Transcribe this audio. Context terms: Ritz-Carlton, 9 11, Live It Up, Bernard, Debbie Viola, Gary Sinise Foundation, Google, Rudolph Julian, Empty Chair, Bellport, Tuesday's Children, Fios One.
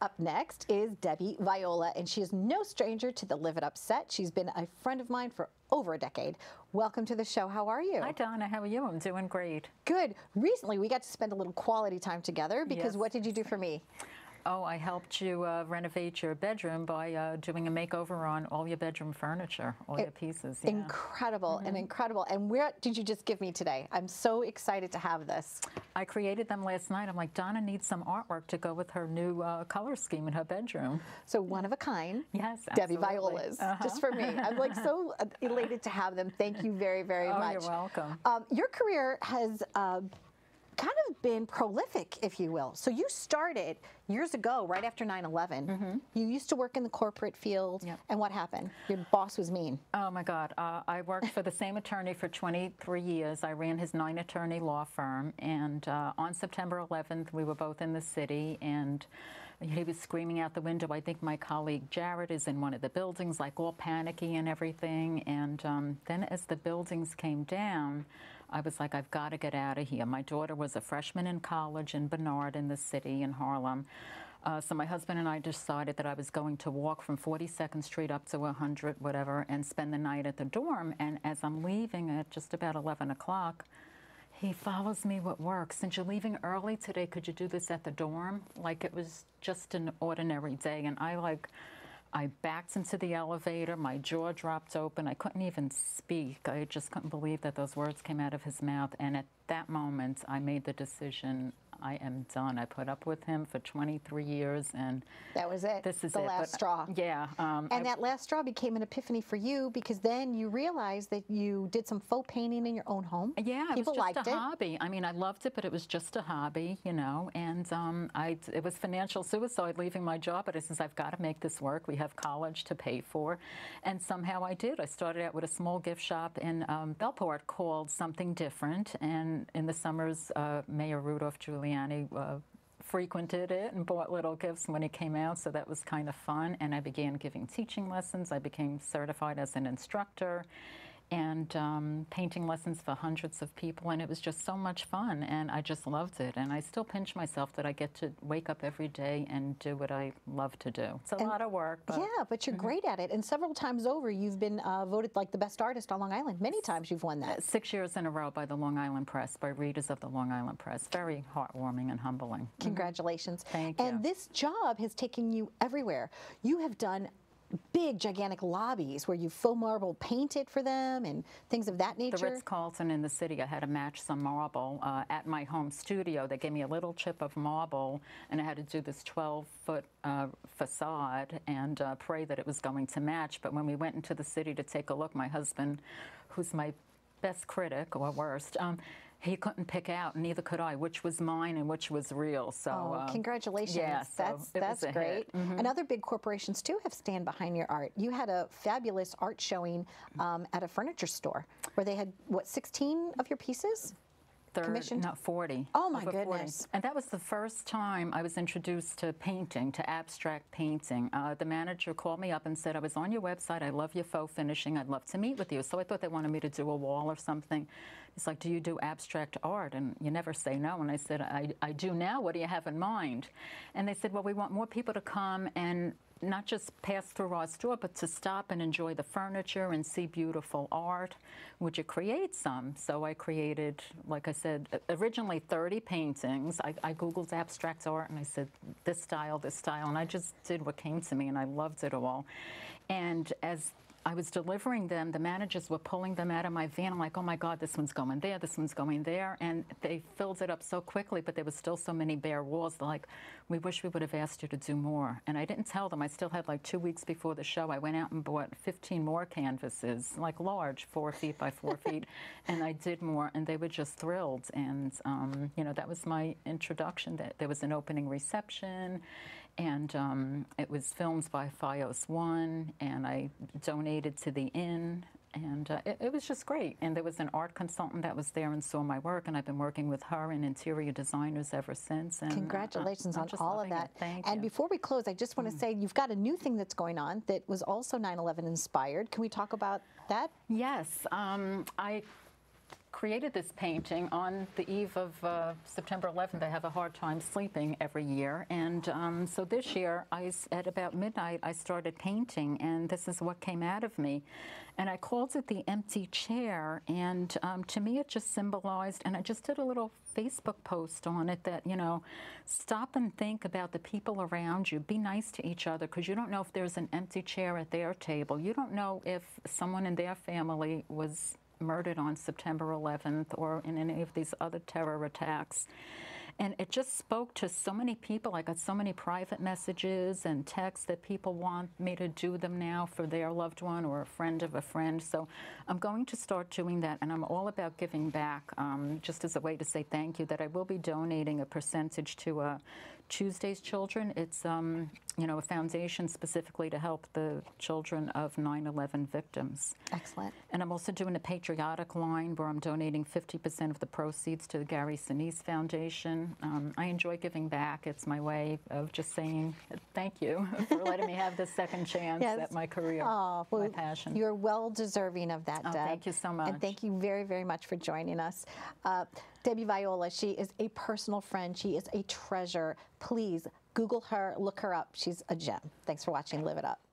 Up next is Debbie Viola, and she is no stranger to the Live It Up set. She's been a friend of mine for over a decade. Welcome to the show. How are you? Hi, Donna. How are you? I'm doing great. Good. Recently, we got to spend a little quality time together because what did you do for me? Oh, I helped you renovate your bedroom by doing a makeover on all your bedroom furniture, all your pieces. Yeah. Incredible and incredible. And where did you just give me today? I'm so excited to have this. I created them last night. I'm like, Donna needs some artwork to go with her new color scheme in her bedroom. So one of a kind. Yes, absolutely. Debbie Viola's, just for me. I'm like so elated to have them. Thank you very, very much. You're welcome. Your career has kind of been prolific, if you will. So you started years ago, right after 9/11. You used to work in the corporate field, and what happened? Your boss was mean. Oh my God. I worked for the same attorney for 23 years. I ran his 9-attorney law firm, and on September 11th, we were both in the city, and he was screaming out the window. I think my colleague Jared is in one of the buildings, like all panicky and everything, and then as the buildings came down, I was like, I've got to get out of here. My daughter was a freshman in college in Bernard in the city in Harlem. So my husband and I decided that I was going to walk from 42nd Street up to 100, whatever, and spend the night at the dorm. And as I'm leaving at just about 11 o'clock, he follows me with work. Since you're leaving early today, could you do this at the dorm? Like it was just an ordinary day. And I backed into the elevator, my jaw dropped open, I couldn't even speak. I just couldn't believe that those words came out of his mouth, and at that moment I made the decision, I am done. I put up with him for 23 years, and that was it. This is the last straw. Yeah. And that last straw became an epiphany for you, because then you realized that you did some faux painting in your own home. Yeah, it was just a hobby. I mean, I loved it, but it was just a hobby, you know. And it was financial suicide leaving my job, but since I've got to make this work, we have college to pay for, and somehow I did. I started out with a small gift shop in Bellport called Something Different, and in the summers, Mayor Rudolph Julian frequented it and bought little gifts when he came out, so that was kind of fun. And I began giving teaching lessons. I became certified as an instructor, and painting lessons for hundreds of people, and it was just so much fun, and I just loved it. And I still pinch myself that I get to wake up every day and do what I love to do. It's a lot of work. But, yeah, but you're great at it, and several times over you've been voted like the best artist on Long Island. Many times you've won that. 6 years in a row by the Long Island Press, by readers of the Long Island Press. Very heartwarming and humbling. Congratulations. Thank you. And this job has taken you everywhere. You have done big, gigantic lobbies where you faux marble painted for them and things of that nature. The Ritz-Carlton in the city, I had to match some marble at my home studio. They gave me a little chip of marble, and I had to do this 12-foot facade and pray that it was going to match. But when we went into the city to take a look, my husband, who's my best critic or worst, he couldn't pick out, and neither could I, which was mine and which was real. So, congratulations. Yeah, so that's great. And other big corporations, too, have stand behind your art. You had a fabulous art showing at a furniture store where they had, what, 16 of your pieces? Not 40. Oh, my goodness. 40. And that was the first time I was introduced to painting, to abstract painting. The manager called me up and said, I was on your website. I love your faux finishing. I'd love to meet with you. So I thought they wanted me to do a wall or something. It's like, do you do abstract art? And you never say no. And I said, I do now. What do you have in mind? And they said, well, we want more people to come and not just pass through our store, but to stop and enjoy the furniture and see beautiful art. Would you create some? So I created, like I said, originally 30 paintings. I Googled abstract art, and I said, this style, and I just did what came to me, and I loved it all. And as I was delivering them, the managers were pulling them out of my van. I'm like, oh my God, this one's going there, this one's going there. And they filled it up so quickly, but there was still so many bare walls. They're like, we wish we would have asked you to do more. And I didn't tell them. I still had like 2 weeks before the show. I went out and bought 15 more canvases, like large, 4 feet by 4 feet. And I did more, and they were just thrilled. And, you know, that was my introduction. That there was an opening reception. And it was filmed by Fios One, and I donated to the inn, and it was just great. And there was an art consultant that was there and saw my work, and I've been working with her and interior designers ever since. And congratulations on all of that. Thank you. Before we close, I just want to say you've got a new thing that's going on that was also 9/11 inspired. Can we talk about that? Yes. I created this painting on the eve of September 11th. I have a hard time sleeping every year. And so this year, at about midnight, I started painting, and this is what came out of me. And I called it The Empty Chair. And to me, it just symbolized, and I just did a little Facebook post on it that, you know, stop and think about the people around you. Be nice to each other, because you don't know if there's an empty chair at their table. You don't know if someone in their family was murdered on September 11th or in any of these other terror attacks. And it just spoke to so many people. I got so many private messages and texts that people want me to do them now for their loved one or a friend of a friend. So I'm going to start doing that, and I'm all about giving back, just as a way to say thank you, that I will be donating a percentage to Tuesday's Children. It's you know, a foundation specifically to help the children of 9/11 victims. Excellent. And I'm also doing a patriotic line where I'm donating 50% of the proceeds to the Gary Sinise Foundation. I enjoy giving back. It's my way of just saying thank you for letting me have this second chance at my career, my passion. You're well deserving of that, Deb. Thank you so much. And thank you very, very much for joining us. Debbie Viola, she is a personal friend. She is a treasure. Please Google her, look her up. She's a gem. Thanks for watching Live It Up.